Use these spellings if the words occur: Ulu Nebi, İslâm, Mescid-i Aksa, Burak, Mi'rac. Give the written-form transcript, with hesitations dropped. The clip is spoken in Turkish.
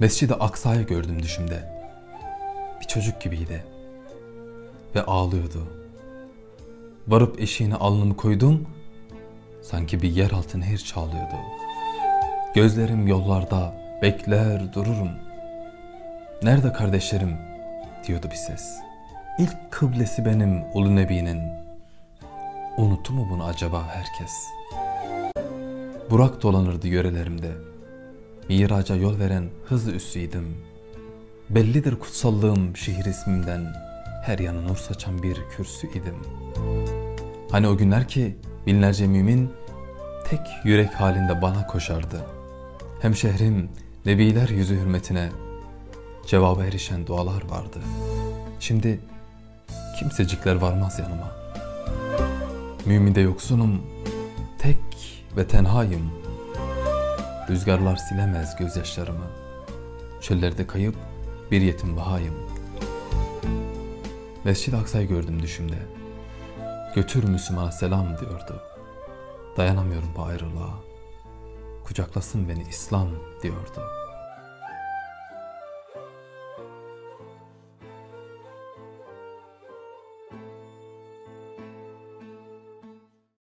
Mescid-i Aksa'yı gördüm düşümde. Bir çocuk gibiydi ve ağlıyordu. Varıp eşiğine alnımı koydum, sanki bir yeraltı nehir çağlıyordu. Gözlerim yollarda, bekler dururum. Nerede kardeşlerim? Diyordu bir ses. İlk kıblesi benim Ulu Nebi'nin. Unuttu mu bunu acaba herkes? Burak dolanırdı yörelerimde. Mi'raca yol veren hızlı üssüydim. Bellidir kutsallığım şehir ismimden. Her yana nur saçan bir kürsü idim. Hani o günler ki binlerce mümin tek yürek halinde bana koşardı. Hem şehrim nebiler yüzü hürmetine cevaba erişen dualar vardı. Şimdi kimsecikler varmaz yanıma. Müminde yoksunum, tek ve tenhayım. Rüzgarlar silemez gözyaşlarımı. Çöllerde kayıp bir yetim bahayım. Mescid-i Aksa'yı gördüm düşümde. Götür Müslümana selam diyordu. Dayanamıyorum bu ayrılığa. Kucaklasın beni İslam diyordu.